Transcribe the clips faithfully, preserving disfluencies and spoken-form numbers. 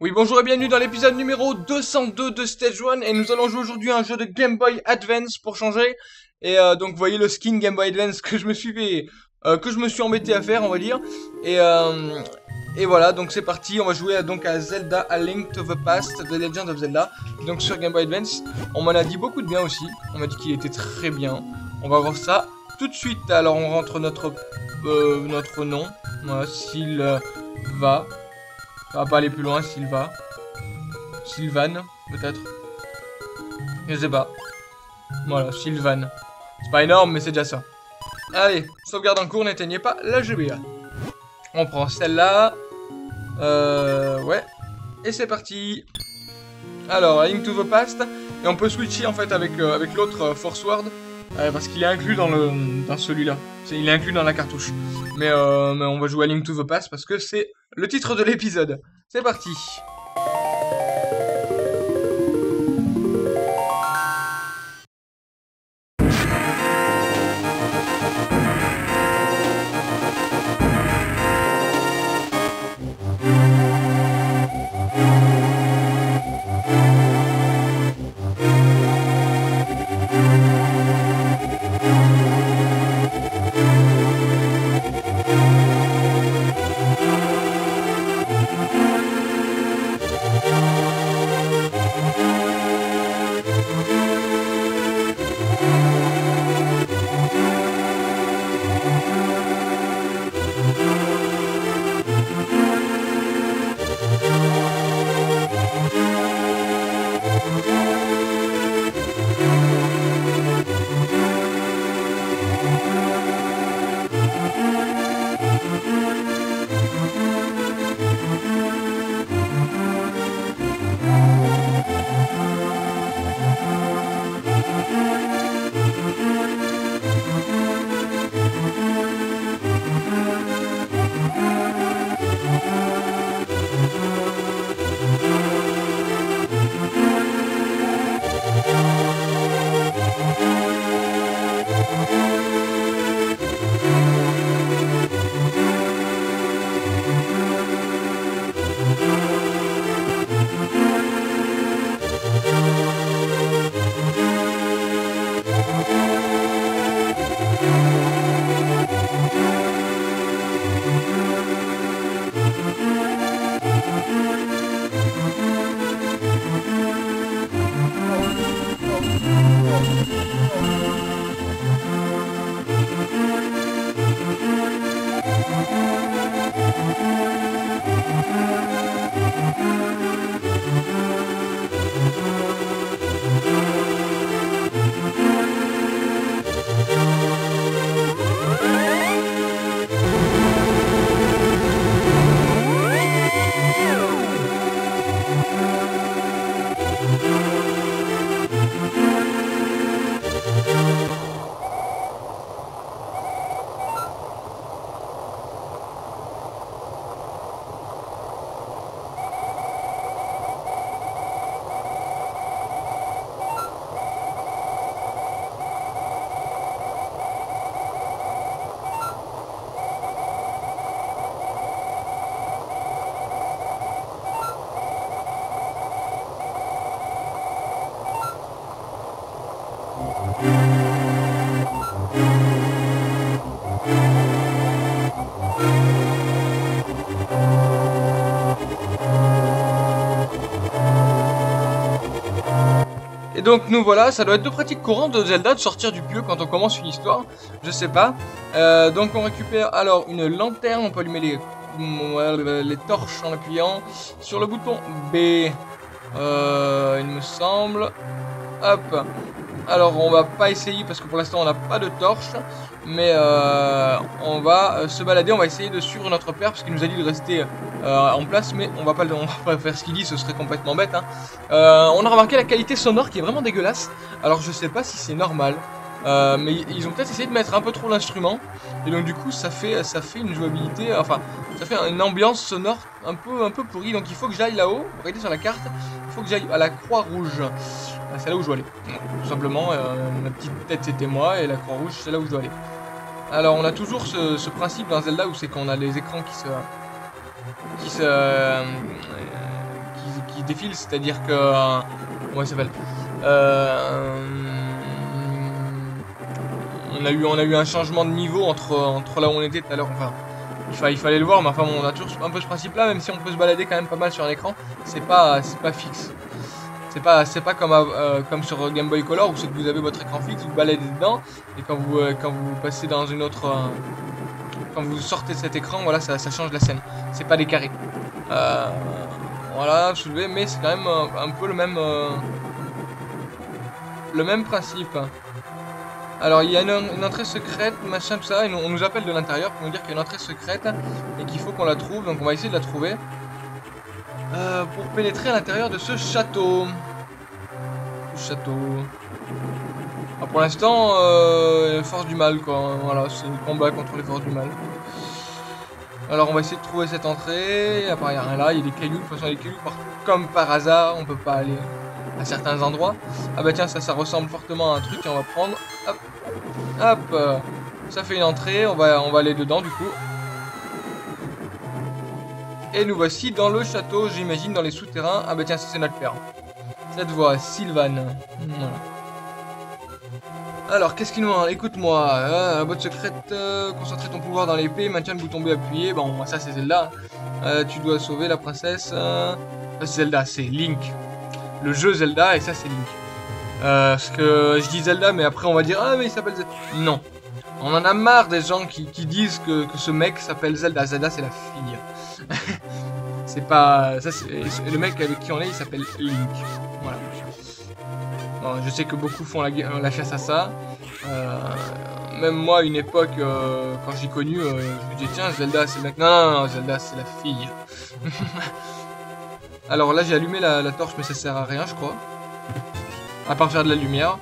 Oui, bonjour et bienvenue dans l'épisode numéro deux cent deux de Stage un, et nous allons jouer aujourd'hui à un jeu de Game Boy Advance pour changer. Et euh, donc vous voyez le skin Game Boy Advance que je me suis fait, euh, que je me suis embêté à faire, on va dire. Et, euh, et voilà, donc c'est parti, on va jouer à, donc à Zelda, A Link to the Past, The Legend of Zelda. Donc sur Game Boy Advance, on m'en a dit beaucoup de bien aussi, on m'a dit qu'il était très bien. On va voir ça tout de suite, alors on rentre notre, euh, notre nom, voilà, s'il euh, va... Ça va pas aller plus loin, Sylva. Sylvan, peut-être. Je sais pas. Voilà, Sylvan. C'est pas énorme, mais c'est déjà ça. Allez, sauvegarde en cours, n'éteignez pas la G B A. On prend celle-là. Euh, ouais. Et c'est parti. Alors, A Link to the Past. Et on peut switcher, en fait, avec, euh, avec l'autre euh, Force Word. Euh, parce qu'il est inclus dans, dans celui-là. Il est inclus dans la cartouche. Mais, euh, mais on va jouer à Link to the Past parce que c'est le titre de l'épisode. C'est parti. Et donc nous voilà, ça doit être de pratique courante de Zelda de sortir du pieu quand on commence une histoire, je sais pas. Euh, donc on récupère alors une lanterne, on peut allumer les, les torches en appuyant sur le bouton B, euh, il me semble. Hop. Alors on va pas essayer parce que pour l'instant on n'a pas de torche, mais euh, on va se balader, on va essayer de suivre notre père parce qu'il nous a dit de rester euh, en place, mais on va pas, on va pas faire ce qu'il dit, ce serait complètement bête, hein. Euh, on a remarqué la qualité sonore qui est vraiment dégueulasse, alors je sais pas si c'est normal, Euh, mais ils ont peut-être essayé de mettre un peu trop l'instrument, et donc du coup ça fait, ça fait une jouabilité, enfin ça fait une ambiance sonore un peu, un peu pourrie. Donc il faut que j'aille là-haut, regardez sur la carte, il faut que j'aille à la Croix-Rouge, c'est là où je dois aller. Tout simplement, euh, ma petite tête c'était moi, et la Croix-Rouge c'est là où je dois aller. Alors on a toujours ce, ce principe dans Zelda où c'est qu'on a les écrans qui se... qui se... Euh, qui, qui défilent, c'est-à-dire que... Euh, comment ça s'appelle euh, On a, eu, on a eu un changement de niveau entre, entre là où on était tout à l'heure, enfin il, fa, il fallait le voir, mais enfin bon, on a toujours un peu ce principe là, même si on peut se balader quand même pas mal sur l'écran, c'est pas, c'est pas fixe. C'est pas, c'est pas comme, euh, comme sur Game Boy Color où c'est que vous avez votre écran fixe, vous baladez dedans, et quand vous, euh, quand vous passez dans une autre... Euh, quand vous sortez de cet écran, voilà, ça, ça change la scène. C'est pas des carrés. Euh, voilà, soulevé, mais c'est quand même un peu le même... Euh, le même principe. Alors il y a une, une entrée secrète, machin, tout ça, et on nous appelle de l'intérieur pour nous dire qu'il y a une entrée secrète et qu'il faut qu'on la trouve, donc on va essayer de la trouver euh, pour pénétrer à l'intérieur de ce château. Ce château... Ah, pour l'instant, euh, force du mal quoi, voilà, c'est le combat contre les forces du mal. Alors on va essayer de trouver cette entrée, à part il n'y a rien là, il y a des cailloux, de toute façon il y a des cailloux partout, comme par hasard, on peut pas aller... à certains endroits. Ah bah tiens, ça, ça ressemble fortement à un truc et on va prendre. Hop, hop, ça fait une entrée, on va, on va aller dedans du coup. Et nous voici dans le château, j'imagine, dans les souterrains. Ah bah tiens, ça c'est notre père. Cette voix, Sylvan. Voilà. Alors, qu'est-ce qu'il nous manque? Écoute-moi, euh, botte secrète, euh, concentrer ton pouvoir dans l'épée, maintiens le bouton B appuyé. Bon, ça c'est Zelda. Euh, tu dois sauver la princesse. Euh... Enfin, c'est Zelda, c'est Link. Le jeu Zelda, et ça c'est Link. Euh, parce que je dis Zelda, mais après on va dire ah mais il s'appelle Zelda. Non, on en a marre des gens qui, qui disent que, que ce mec s'appelle Zelda. Zelda c'est la fille. C'est pas ça, c'est le mec avec qui on est, il s'appelle Link. Voilà. Bon, je sais que beaucoup font la, la chasse à ça. Euh, même moi, une époque euh, quand j'ai connu, euh, je me disais tiens Zelda c'est le mec. Non, non, non, Zelda c'est la fille. Alors là j'ai allumé la, la torche, mais ça sert à rien je crois. À part faire de la lumière.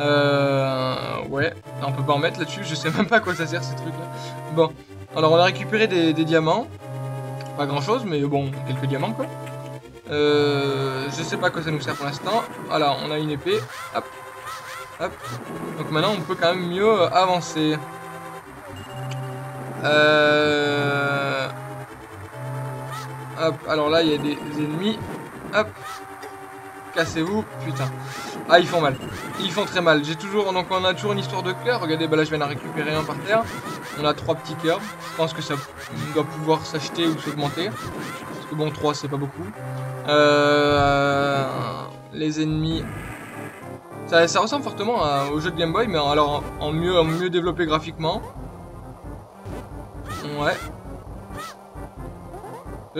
Euh... Ouais, on peut pas en mettre là-dessus, je sais même pas à quoi ça sert ces trucs là. Bon, alors on a récupéré des, des diamants. Pas grand chose, mais bon, quelques diamants quoi. Euh... Je sais pas à quoi ça nous sert pour l'instant. Voilà, on a une épée. Hop. Hop. Donc maintenant on peut quand même mieux avancer. Euh... Hop, alors là il y a des ennemis. Hop, cassez-vous, putain. Ah, ils font mal. Ils font très mal. J'ai toujours, donc on a toujours une histoire de cœur. Regardez, bah là je viens d'en récupérer un par terre. On a trois petits cœurs. Je pense que ça doit pouvoir s'acheter ou s'augmenter. Parce que bon, trois c'est pas beaucoup. Euh... Les ennemis. Ça, ça ressemble fortement à, au jeu de Game Boy, mais alors en, en, mieux, en mieux développé graphiquement. Ouais.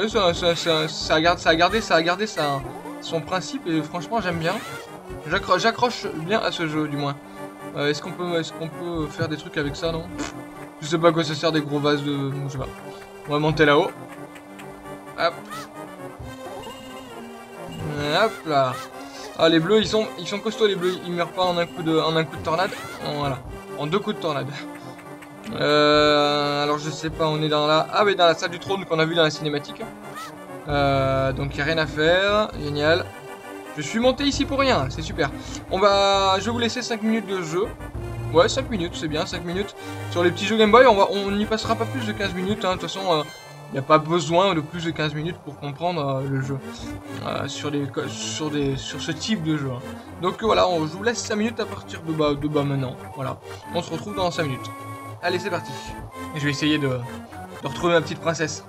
Ça, ça, ça, ça a gardé, ça a gardé, ça a gardé ça, son principe, et franchement j'aime bien. J'accroche bien à ce jeu du moins. Euh, est-ce qu'on peut, est-ce qu'on peut faire des trucs avec ça, non? Je sais pas à quoi ça sert des gros vases de... Je sais pas. On va monter là-haut. Hop. Hop là. Ah les bleus, ils sont, ils sont costauds les bleus. Ils meurent pas en un coup de, en un coup de tornade. En, voilà. En deux coups de tornade. Euh, alors je sais pas, on est dans la... Ah mais dans la salle du trône qu'on a vu dans la cinématique. Euh, donc il n'y a rien à faire, génial. Je suis monté ici pour rien, c'est super. On va... Je vais vous laisser cinq minutes de jeu. Ouais, cinq minutes, c'est bien, cinq minutes. Sur les petits jeux Game Boy, on va... on n'y passera pas plus de quinze minutes. Hein. De toute façon, il euh, n'y a pas besoin de plus de quinze minutes pour comprendre euh, le jeu. Euh, sur, les... sur, des... sur ce type de jeu. Hein. Donc voilà, on... je vous laisse cinq minutes à partir de bas, de bas maintenant. Voilà, on se retrouve dans cinq minutes. Allez, c'est parti. Je vais essayer de, de retrouver ma petite princesse.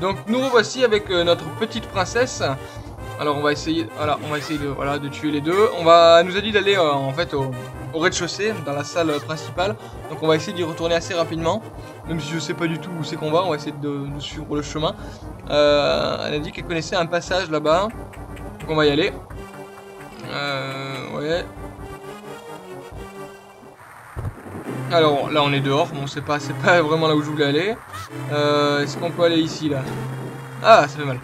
Donc nous revoici avec euh, notre petite princesse. Alors on va essayer, voilà, on va essayer de, voilà, de tuer les deux. On va, nous a dit d'aller euh, en fait au, au rez-de-chaussée, dans la salle principale. Donc on va essayer d'y retourner assez rapidement. Même si je sais pas du tout où c'est qu'on va, on va essayer de, de suivre le chemin. Euh, elle a dit qu'elle connaissait un passage là-bas. Donc on va y aller. Euh, ouais. Alors là on est dehors, bon c'est pas, c'est pas vraiment là où je voulais aller. Euh, Est-ce qu'on peut aller ici là? Ah ça fait mal.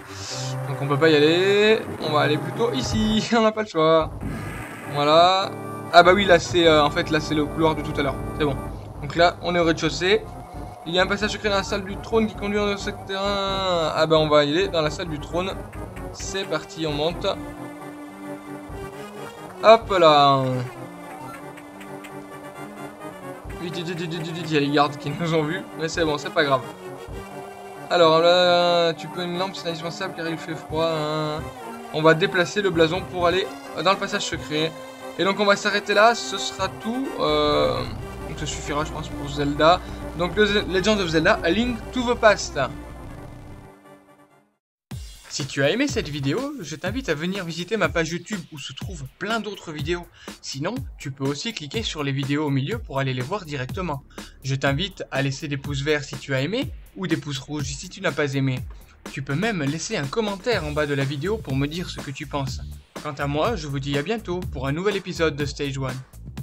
Donc on peut pas y aller, on va aller plutôt ici, on n'a pas le choix. Voilà. Ah bah oui là c'est euh, en fait là c'est le couloir de tout à l'heure, c'est bon. Donc là on est au rez-de-chaussée. Il y a un passage secret dans la salle du trône qui conduit dans ce terrain. Ah bah on va y aller dans la salle du trône. C'est parti, on monte. Hop là. Vite, vite, vite, vite, vite, il y a les gardes qui nous ont vus, mais c'est bon, c'est pas grave. Alors là, tu peux une lampe, c'est indispensable car il fait froid. Hein. On va déplacer le blason pour aller dans le passage secret. Et donc on va s'arrêter là, ce sera tout. Euh... Donc ça suffira, je pense, pour Zelda. Donc The Legend of Zelda, A Link to the Past. Si tu as aimé cette vidéo, je t'invite à venir visiter ma page YouTube où se trouvent plein d'autres vidéos. Sinon, tu peux aussi cliquer sur les vidéos au milieu pour aller les voir directement. Je t'invite à laisser des pouces verts si tu as aimé ou des pouces rouges si tu n'as pas aimé. Tu peux même laisser un commentaire en bas de la vidéo pour me dire ce que tu penses. Quant à moi, je vous dis à bientôt pour un nouvel épisode de Stage un.